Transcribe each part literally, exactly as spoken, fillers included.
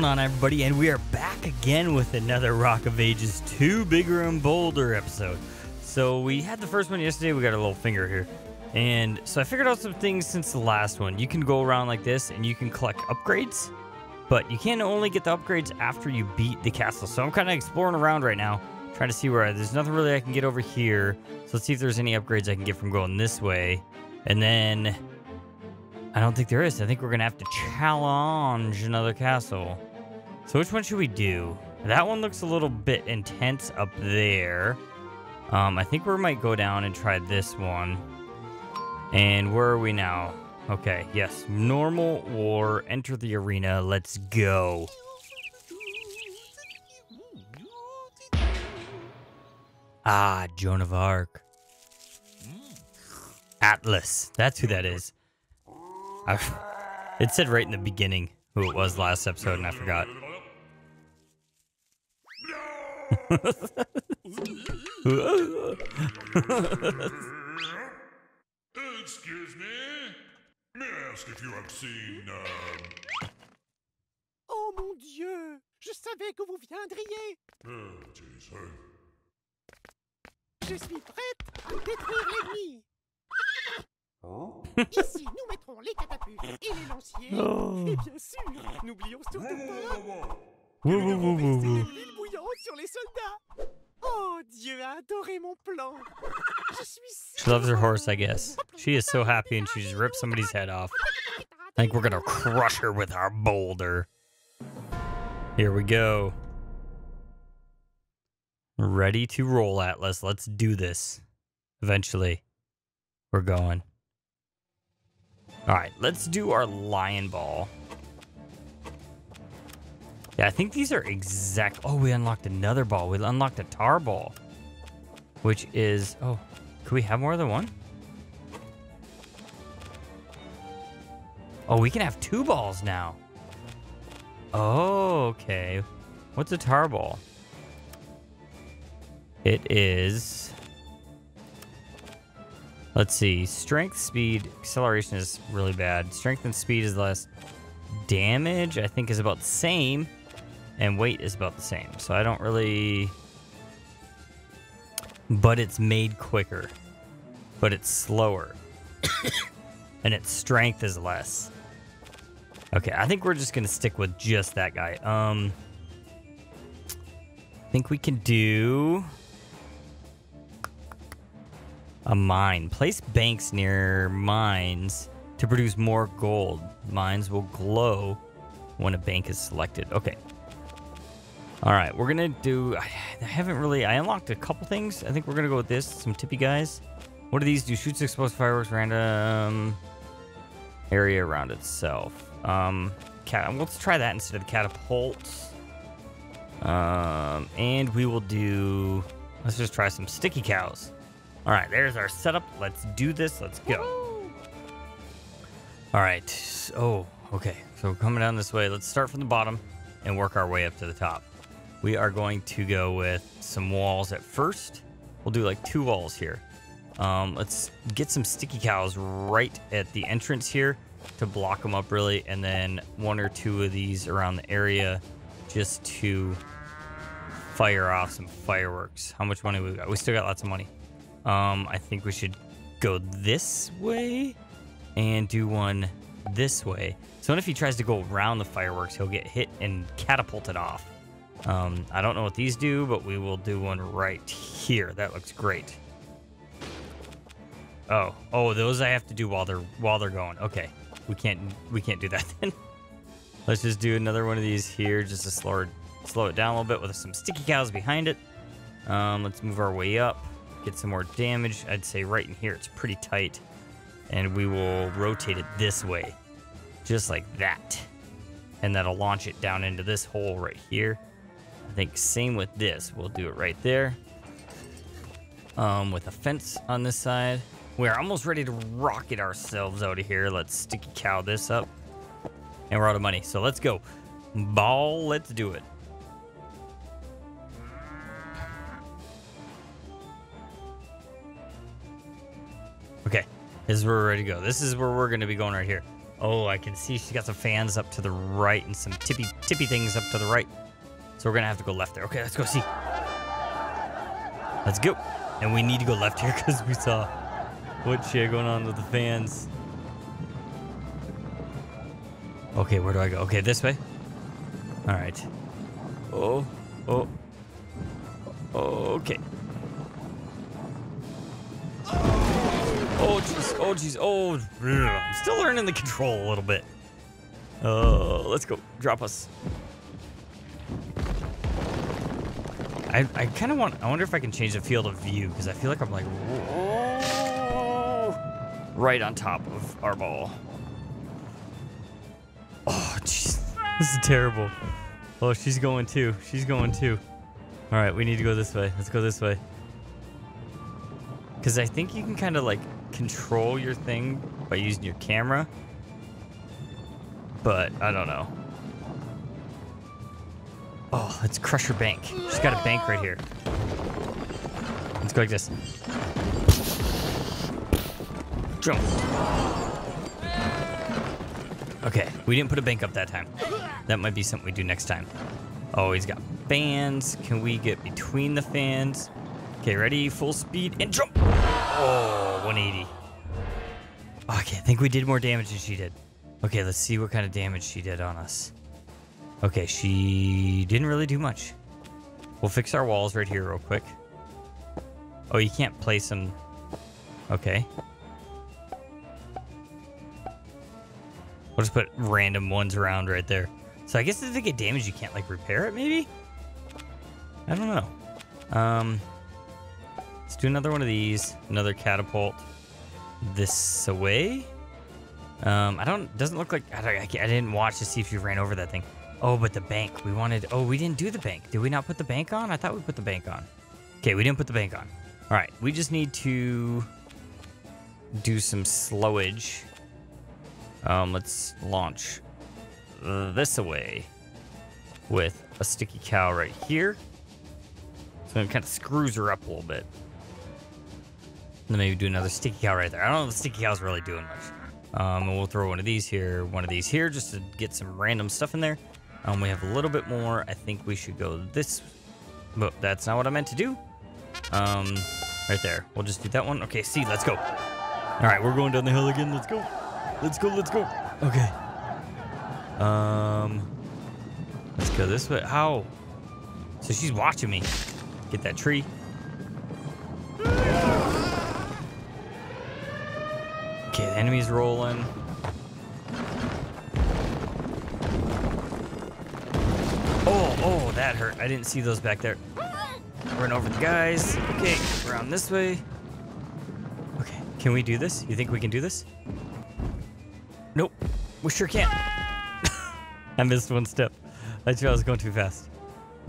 going on, everybody? And we are back again with another Rock of Ages two Bigger and Boulder episode. So we had the first one yesterday. We got a little finger here. And so I figured out some things since the last one. You can go around like this and you can collect upgrades, but you can only get the upgrades after you beat the castle. So I'm kind of exploring around right now, trying to see where I, there's nothing really I can get over here. So let's see if there's any upgrades I can get from going this way. And then I don't think there is. I think we're gonna have to challenge another castle. So which one should we do? That one looks a little bit intense up there. Um, I think we might go down and try this one. And where are we now? Okay, yes, normal war, enter the arena, let's go. Ah, Joan of Arc. Atlas, that's who that is. I've, it said right in the beginning who it was last episode, and I forgot. Excuse me. May I ask if you have seen? Uh... Oh mon Dieu! Je savais que vous viendriez. Oh, jeez, hey. Je suis prête à détruire l'ennemi. Oh. Ici, nous mettrons les catapultes et les lanciers. Oh. Et bien sûr, n'oublions surtout pas. Nous devons verser de l'huile bouillante sur les soldats. Oh, Dieu a adoré mon plan. Je suis si she loves her horse, I guess. She is so happy and she just ripped somebody's head off. I think we're gonna crush her with our boulder. Here we go. Ready to roll, Atlas. Let's do this. Eventually, we're going. All right, let's do our lion ball. Yeah, I think these are exact. Oh, we unlocked another ball. We unlocked a tar ball, which is, oh, could we have more than one? Oh, we can have two balls now. Oh, okay. What's a tar ball? It is, let's see, strength, speed, acceleration is really bad. Strength and speed is less. Damage, I think, is about the same. And weight is about the same. So I don't really... But it's made quicker. But it's slower. And its strength is less. Okay, I think we're just going to stick with just that guy. Um, I think we can do... a mine. Place banks near mines to produce more gold. Mines will glow when a bank is selected. Okay. All right, we're gonna do, I haven't really, I unlocked a couple things. I think we're gonna go with this, some tippy guys. What do these do? Shoots explosive fireworks, random area around itself. Um, cat, let's try that instead of the catapults. Um, and we will do, let's just try some sticky cows. All right, there's our setup. Let's do this, let's go. All right, oh, okay. So we're coming down this way. Let's start from the bottom and work our way up to the top. We are going to go with some walls at first. We'll do like two walls here. Um, let's get some sticky cows right at the entrance here to block them up really. And then one or two of these around the area just to fire off some fireworks. How much money we got? We still got lots of money. Um, I think we should go this way and do one this way. So if he tries to go around the fireworks, he'll get hit and catapulted off. Um, I don't know what these do, but we will do one right here. That looks great. Oh, oh, those I have to do while they're while they're going. Okay, we can't we can't do that then. Let's just do another one of these here, just to slow slow it down a little bit with some sticky cows behind it. Um, let's move our way up, get some more damage. I'd say right in here, it's pretty tight, and we will rotate it this way, just like that, and that'll launch it down into this hole right here. I think same with this. We'll do it right there. Um, with a fence on this side. We're almost ready to rocket ourselves out of here. Let's sticky cow this up. And we're out of money. So let's go. Ball, let's do it. Okay. This is where we're ready to go. This is where we're going to be going right here. Oh, I can see she's got some fans up to the right and some tippy tippy things up to the right. So we're gonna have to go left there. Okay, let's go see. Let's go. And we need to go left here because we saw what she had going on with the fans. Okay, where do I go? Okay, this way. All right. Oh, oh. Okay. Oh, jeez. Oh, jeez. Oh, I'm still learning the control a little bit. Uh, let's go. Drop us. I, I kind of want... I wonder if I can change the field of view, because I feel like I'm like... Whoa, right on top of our ball. Oh, jeez. This is terrible. Oh, she's going too. She's going too. All right, we need to go this way. Let's go this way. Because I think you can kind of, like, control your thing by using your camera. But I don't know. Oh, let's crush her bank. She's got a bank right here. Let's go like this. Jump. Okay, we didn't put a bank up that time. That might be something we do next time. Oh, he's got fans. Can we get between the fans? Okay, ready, full speed, and jump! Oh, one eighty. Okay, I think we did more damage than she did. Okay, let's see what kind of damage she did on us. Okay, she didn't really do much. We'll fix our walls right here real quick. Oh, you can't place them. Okay. We'll just put random ones around right there. So I guess if they get damaged, you can't, like, repair it, maybe? I don't know. Um... Let's do another one of these, another catapult this away. Um, I don't, doesn't look like, I, don't, I, I didn't watch to see if you ran over that thing. Oh, but the bank, we wanted, oh, we didn't do the bank. Did we not put the bank on? I thought we put the bank on. Okay, we didn't put the bank on. All right, we just need to do some slowage. Um, let's launch this away with a sticky cow right here. So it kind of screws her up a little bit. Then maybe do another sticky cow right there. I don't know if the sticky cow's really doing much. Um, and we'll throw one of these here, one of these here, just to get some random stuff in there. Um, we have a little bit more. I think we should go this. But that's not what I meant to do. Um, right there. We'll just do that one. Okay, see, let's go. All right, we're going down the hill again. Let's go. Let's go, let's go. Okay. Um, let's go this way. How? So she's watching me. Get that tree. Okay, the enemy's rolling. Oh, oh, that hurt. I didn't see those back there. Run over the guys. Okay, around this way. Okay, can we do this? You think we can do this? Nope, we sure can't. I missed one step. I thought I was going too fast.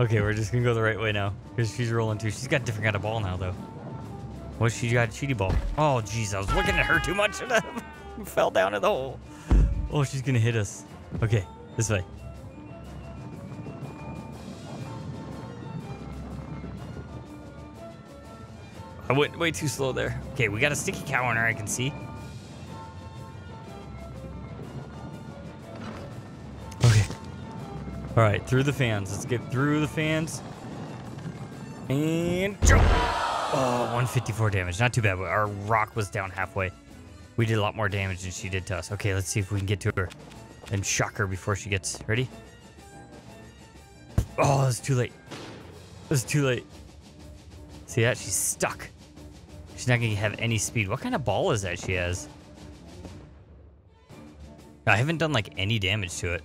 Okay, we're just gonna go the right way now because she's rolling too. She's got a different kind of ball now, though. What's she got? Cheaty ball. Oh, jeez, I was looking at her too much and I fell down in the hole. Oh, she's gonna hit us. Okay, this way. I went way too slow there. Okay, we got a sticky cow on her, I can see. All right, through the fans. Let's get through the fans. And jump! Oh, one fifty-four damage. Not too bad. Our rock was down halfway. We did a lot more damage than she did to us. Okay, let's see if we can get to her and shock her before she gets ready. Oh, it's too late. It's too late. See that? She's stuck. She's not gonna have any speed. What kind of ball is that she has? I haven't done like any damage to it.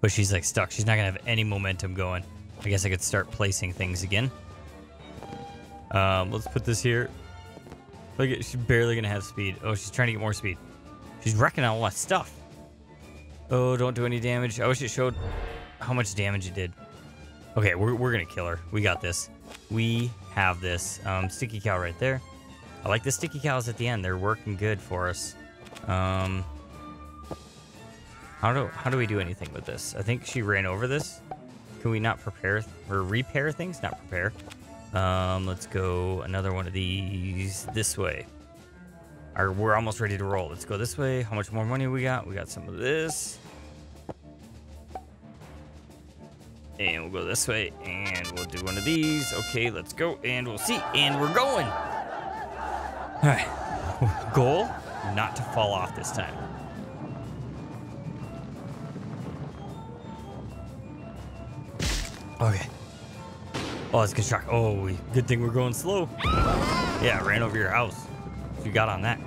But she's like stuck. She's not gonna have any momentum going. I guess I could start placing things again. Um, let's put this here. Look at, she's barely gonna have speed. Oh, she's trying to get more speed. She's wrecking all that stuff. Oh, don't do any damage. I wish it showed how much damage it did. Okay, we're, we're gonna kill her. We got this. We have this. Um, sticky cow right there. I like the sticky cows at the end. They're working good for us. Um... How do, how do we do anything with this? I think she ran over this. Can we not prepare or repair things? Not prepare. Um, let's go another one of these this way. All right, we're almost ready to roll. Let's go this way. How much more money we got? We got some of this. And we'll go this way, and we'll do one of these. Okay, let's go, and we'll see, and we're going. All right, goal, not to fall off this time. Okay. Oh, that's good shock. Oh, we, good thing we're going slow. Yeah, I ran over your house. You got on that.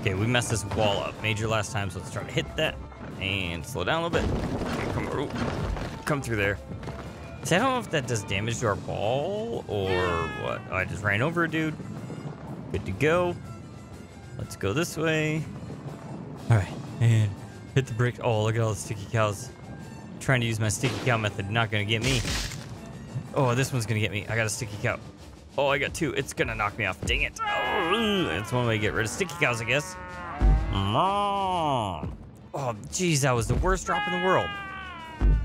Okay, we messed this wall up. Major last time, so let's try to hit that. And slow down a little bit. Okay, come, oh, come through there. See, I don't know if that does damage to our ball or what. Oh, I just ran over a dude. Good to go. Let's go this way. All right, and hit the brick. Oh, look at all the sticky cows. I'm trying to use my sticky cow method. Not gonna get me. Oh, this one's gonna get me. I got a sticky cow. Oh, I got two. It's gonna knock me off. Dang it. Oh, that's one way to get rid of sticky cows, I guess. Mom. Oh, geez, that was the worst drop in the world.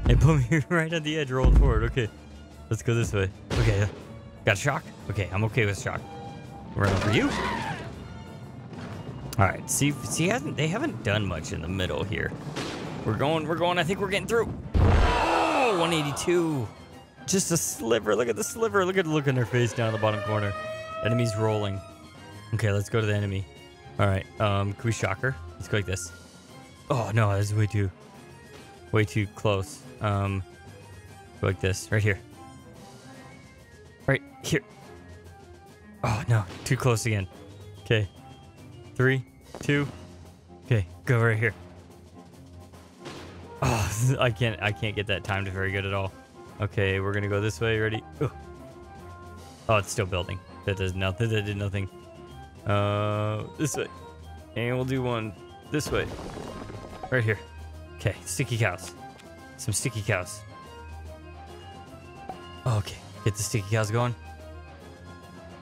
It put me right at the edge, rolled forward. Okay, let's go this way. Okay, got shock? Okay, I'm okay with shock. Run over you. All right, see, see, hasn't, they haven't done much in the middle here. We're going, we're going. I think we're getting through. Oh, one eighty-two. Just a sliver. Look at the sliver. Look at the look on their face down in the bottom corner. Enemy's rolling. Okay, let's go to the enemy. All right, um, can we shock her? Let's go like this. Oh, no, that's way too, way too close. Um, go like this, right here. Right here. Oh, no, too close again. Okay, three, two. Okay, go right here. Oh, I can't, I can't get that timed very good at all. Okay, we're gonna go this way. Ready? Ooh. Oh, it's still building. That does nothing. That did nothing. Uh, this way, and we'll do one this way, right here. Okay, sticky cows. Some sticky cows. Okay, get the sticky cows going.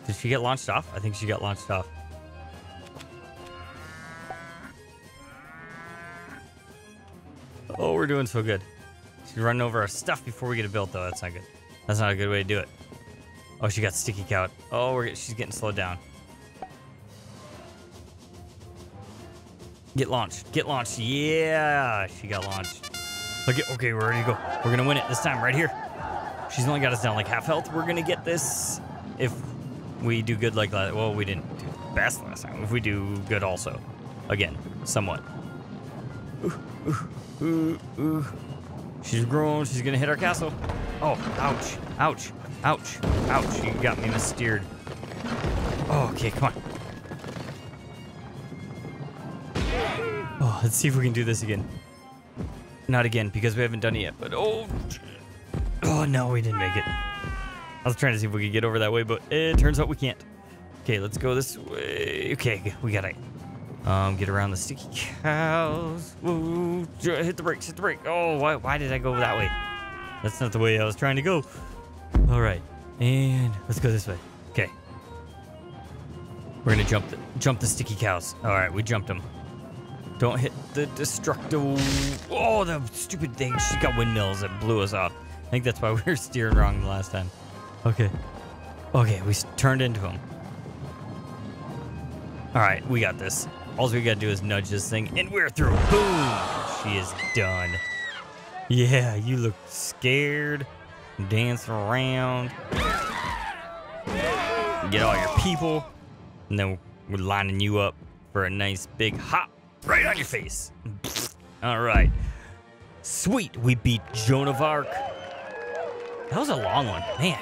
Did she get launched off? I think she got launched off. Oh, we're doing so good. She's running over our stuff before we get it built, though. That's not good. That's not a good way to do it. Oh, she got sticky cow. Oh, we're, she's getting slowed down. Get launched. Get launched. Yeah, she got launched. Look at, okay, we're ready to go. We're going to win it this time right here. She's only got us down like half health. We're going to get this if we do good like that. Well, we didn't do the best last time. If we do good also. Again, somewhat. Ooh, ooh, ooh, ooh. She's grown. She's going to hit our castle. Oh, ouch. Ouch. Ouch. Ouch. You got me missteered. Oh, okay, come on. Oh, let's see if we can do this again. Not again, because we haven't done it yet, but oh. Oh, no, we didn't make it. I was trying to see if we could get over that way, but it turns out we can't. Okay, let's go this way. Okay, we got it. Um, get around the sticky cows. Ooh, hit the brakes, hit the brake. Oh, why, why did I go that way? That's not the way I was trying to go. All right, and let's go this way. Okay. We're gonna jump the, jump the sticky cows. All right, we jumped them. Don't hit the destructo. Oh, the stupid thing. She got windmills that blew us off. I think that's why we were steering wrong the last time. Okay. Okay, we turned into them. All right, we got this. All we gotta do is nudge this thing, and we're through. Boom! She is done. Yeah, you look scared. Dance around. Get all your people. And then we're lining you up for a nice big hop right on your face. All right. Sweet, we beat Joan of Arc. That was a long one, man.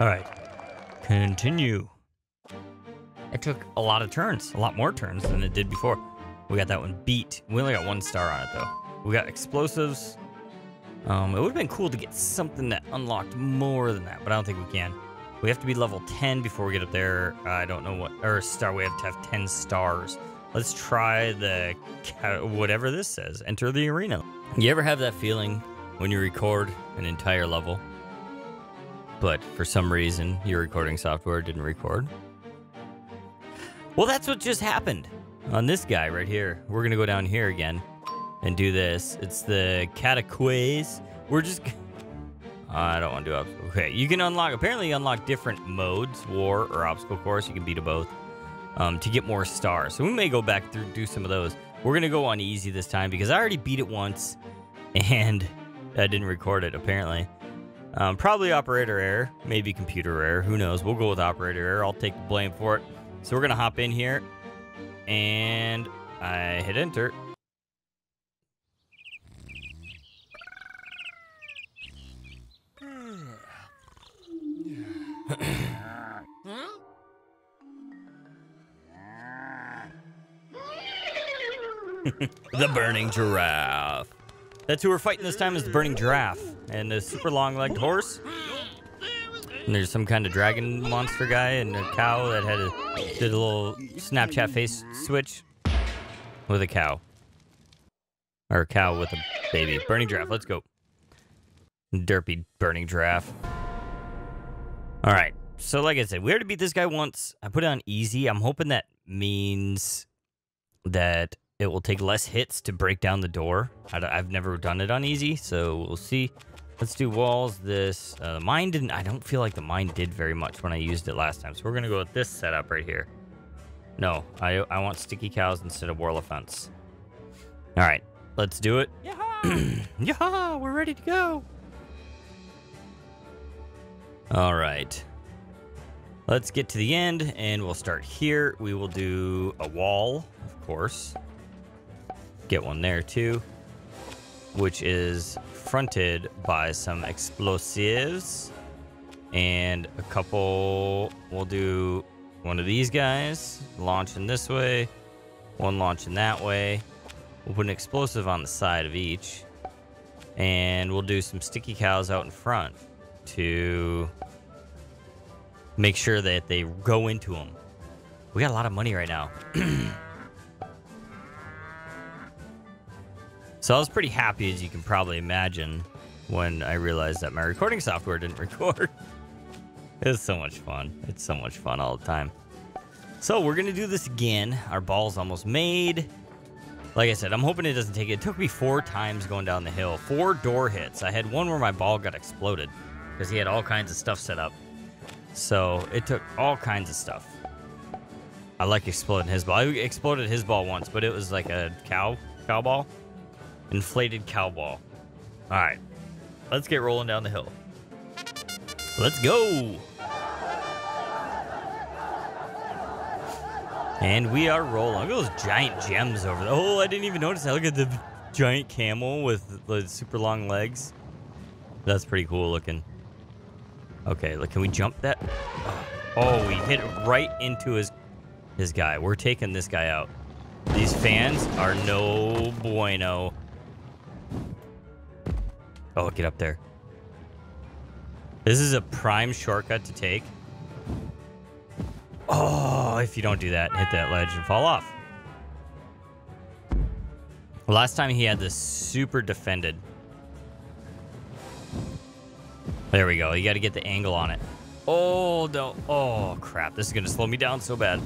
All right, continue. It took a lot of turns, a lot more turns than it did before. We got that one beat. We only got one star on it, though. We got explosives. Um, it would have been cool to get something that unlocked more than that, but I don't think we can. We have to be level ten before we get up there. Uh, I don't know what, or star, we have to have ten stars. Let's try the, whatever this says, enter the arena. You ever have that feeling when you record an entire level, but for some reason your recording software didn't record? Well, that's what just happened on this guy right here. We're gonna go down here again and do this. It's the catacombs. We're just, I don't want to do it. Okay, you can unlock, apparently you unlock different modes, war or obstacle course. You can beat them both. um, to get more stars. So we may go back through, do some of those. We're going to go on easy this time because I already beat it once and I didn't record it, apparently. Um, probably operator error, maybe computer error. Who knows? We'll go with operator error. I'll take the blame for it. So we're going to hop in here and I hit enter. The Burning Giraffe. That's who we're fighting this time, is the Burning Giraffe. And the super long-legged horse. And there's some kind of dragon monster guy and a cow that had a, did a little Snapchat face switch with a cow. Or a cow with a baby. Burning Giraffe, let's go. Derpy Burning Giraffe. Alright, so like I said, we already beat this guy once. I put it on easy. I'm hoping that means that it will take less hits to break down the door. I've never done it on easy, so we'll see. Let's do walls. This uh, mine didn't. I don't feel like the mine did very much when I used it last time, so we're gonna go with this setup right here. No, I I want sticky cows instead of whirl of fence. All right, let's do it. Yeehaw! Yeehaw! We're ready to go. All right, let's get to the end, and we'll start here. We will do a wall, of course. Get one there too, which is fronted by some explosives and a couple. We'll do one of these guys launching this way, one launching that way. We'll put an explosive on the side of each, and we'll do some sticky cows out in front to make sure that they go into them. We got a lot of money right now. So I was pretty happy, as you can probably imagine, when I realized that my recording software didn't record. It was so much fun. It's so much fun all the time. So we're going to do this again. Our ball's almost made. Like I said, I'm hoping it doesn't take it. It took me four times going down the hill. Four door hits. I had one where my ball got exploded because he had all kinds of stuff set up. So it took all kinds of stuff. I like exploding his ball. I exploded his ball once, but it was like a cow, cow ball. Inflated cow ball. All right, let's get rolling down the hill. Let's go. And we are rolling. Look at those giant gems over there. Oh, I didn't even notice that. Look at the giant camel with the super long legs. That's pretty cool looking. Okay, look, can we jump that? Oh, we hit right into his, his guy. We're taking this guy out. These fans are no bueno. Oh, get up there. This is a prime shortcut to take. Oh, if you don't do that, hit that ledge and fall off. Last time he had this super defended. There we go. You got to get the angle on it. Oh, no. Oh, crap. This is going to slow me down so bad.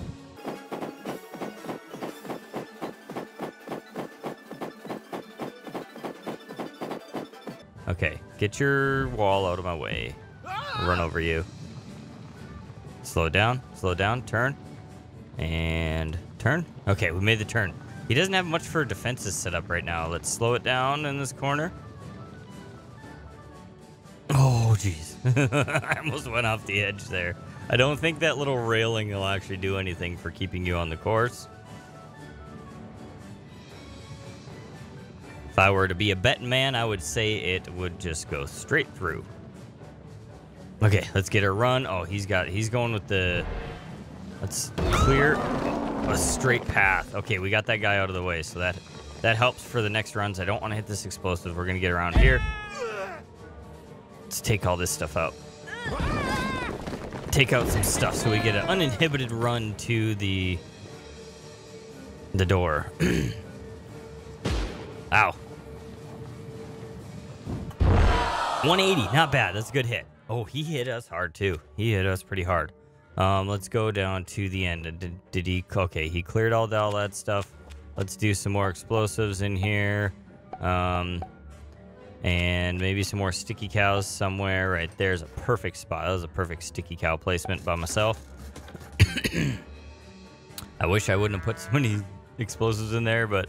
Okay, get your wall out of my way. I'll run over you. Slow down, slow down, turn. And turn. Okay, we made the turn. He doesn't have much for defenses set up right now. Let's slow it down in this corner. Oh, jeez. I almost went off the edge there. I don't think that little railing will actually do anything for keeping you on the course. If I were to be a betting man, I would say it would just go straight through. Okay, let's get her run. Oh, he's got, he's going with the, let's clear a straight path. Okay, we got that guy out of the way, so that that helps for the next runs. I don't want to hit this explosive. We're gonna get around here. Let's take all this stuff out. Take out some stuff so we get an uninhibited run to the the door. Ow. one eighty, not bad. That's a good hit. Oh, he hit us hard too. He hit us pretty hard. Um, let's go down to the end. Did, did he? Okay, he cleared all, all that stuff. Let's do some more explosives in here, um, and maybe some more sticky cows somewhere. Right there's a perfect spot. That was a perfect sticky cow placement by myself. I wish I wouldn't have put so many explosives in there, but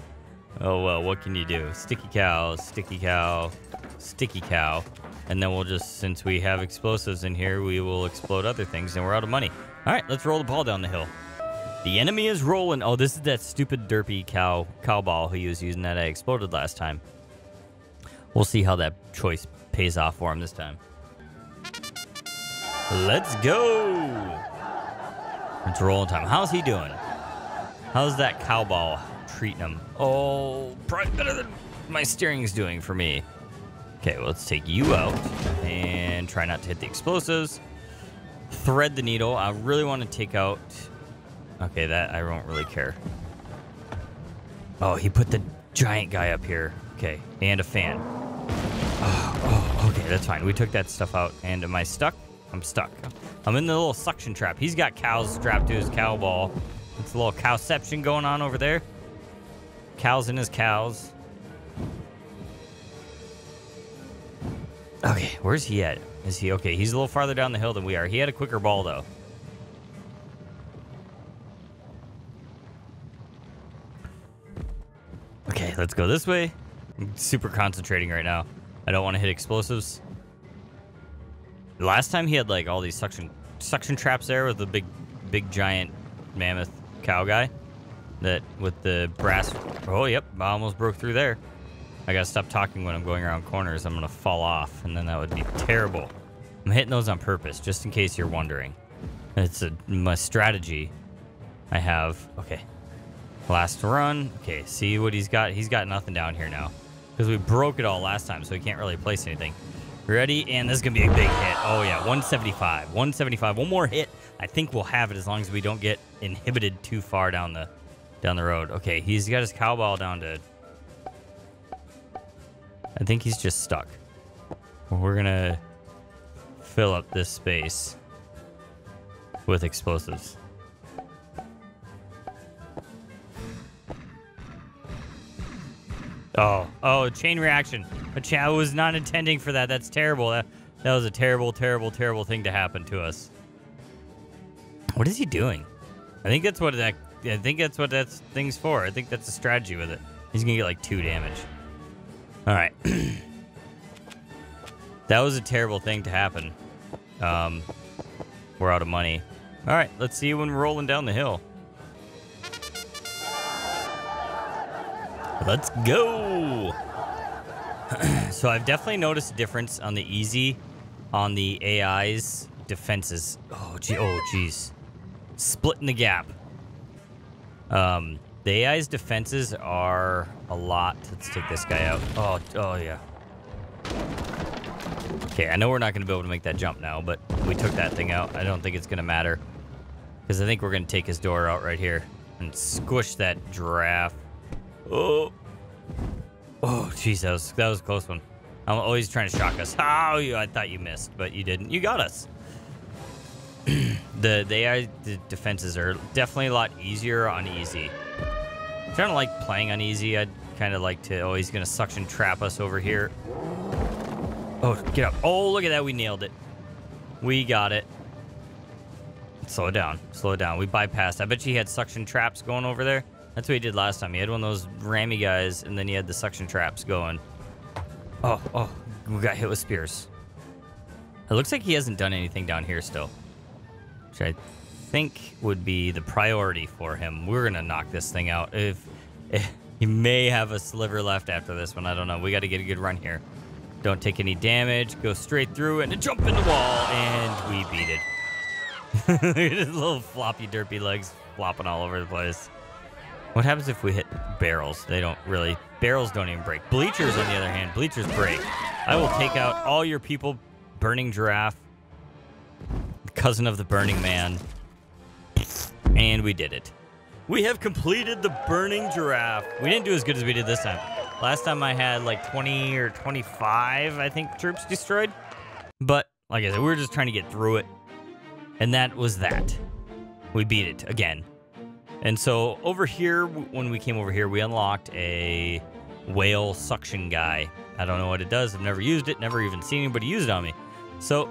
oh well, what can you do? Sticky cow, sticky cow, sticky cow. And then we'll just, since we have explosives in here, we will explode other things, and we're out of money. All right, let's roll the ball down the hill. The enemy is rolling. Oh, this is that stupid derpy cow cow ball he was using that I exploded last time. We'll see how that choice pays off for him this time. Let's go. It's rolling time. How's he doing? How's that cow ball treating him? Oh, probably better than my steering's doing for me. Okay, well, let's take you out and try not to hit the explosives. Thread the needle. I really want to take out... Okay, that I don't really care. Oh, he put the giant guy up here. Okay, and a fan. Oh, oh, okay, that's fine. We took that stuff out. And am I stuck? I'm stuck. I'm in the little suction trap. He's got cows strapped to his cow ball. It's a little cowception going on over there. Cows in his cows. Okay, where's he at? Is he okay? He's a little farther down the hill than we are. He had a quicker ball, though. Okay, let's go this way. I'm super concentrating right now. I don't want to hit explosives. Last time he had like all these suction suction traps there with the big, big giant mammoth cow guy. That with the brass. Oh, yep. I almost broke through there. I gotta stop talking when I'm going around corners. I'm gonna fall off, and then that would be terrible. I'm hitting those on purpose, just in case you're wondering. It's a, my strategy. I have. Okay. Last run. Okay, see what he's got. He's got nothing down here now. Because we broke it all last time, so he can't really place anything. Ready? And this is going to be a big hit. Oh, yeah. one seventy-five. one seventy-five. One more hit. I think we'll have it as long as we don't get inhibited too far down the down the road. Okay, he's got his cow ball down to... I think he's just stuck. We're going to fill up this space with explosives. Oh, oh, chain reaction. I was not intending for that. That's terrible. That, that was a terrible, terrible, terrible thing to happen to us. What is he doing? I think that's what that, I think that's what that thing's for. I think that's a strategy with it. He's going to get like two damage. All right. That was a terrible thing to happen. Um, we're out of money. All right, let's see when we're rolling down the hill. Let's go. So I've definitely noticed a difference on the easy, on the A I's defenses. Oh, gee, oh, geez. Splitting the gap. Um, the A I's defenses are a lot. Let's take this guy out. Oh, oh yeah. Okay, I know we're not going to be able to make that jump now, but we took that thing out. I don't think it's going to matter. Because I think we're going to take his door out right here and squish that giraffe. Oh, oh, geez, that was, that was a close one. I'm always trying to shock us. Oh, you, I thought you missed, but you didn't. You got us. the, the A I the defenses are definitely a lot easier on easy. I don't like playing on easy. I'd kind of like to, oh, he's going to suction trap us over here. Oh, get up. Oh, look at that. We nailed it. We got it. Slow down. Slow down. We bypassed. I bet you he had suction traps going over there. That's what he did last time. He had one of those rammy guys, and then he had the suction traps going. Oh, oh, we got hit with spears. It looks like he hasn't done anything down here still, which I think would be the priority for him. We're going to knock this thing out. If, if he may have a sliver left after this one. I don't know. We got to get a good run here. Don't take any damage. Go straight through and jump in the wall, and we beat it. Look at his little floppy, derpy legs flopping all over the place. What happens if we hit barrels? They don't really... Barrels don't even break. Bleachers, on the other hand, bleachers break. I will take out all your people. Burning Giraffe. Cousin of the Burning Man. And we did it. We have completed the Burning Giraffe. We didn't do as good as we did this time. Last time I had like twenty or twenty-five, I think, troops destroyed. But, like I said, we were just trying to get through it. And that was that. We beat it again. And so over here, when we came over here, we unlocked a whale suction guy. I don't know what it does. I've never used it. Never even seen anybody use it on me. So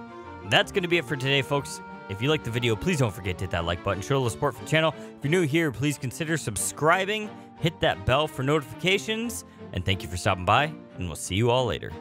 that's going to be it for today, folks. If you liked the video, please don't forget to hit that like button, show a little support for the channel. If you're new here, please consider subscribing, hit that bell for notifications, and thank you for stopping by, and we'll see you all later.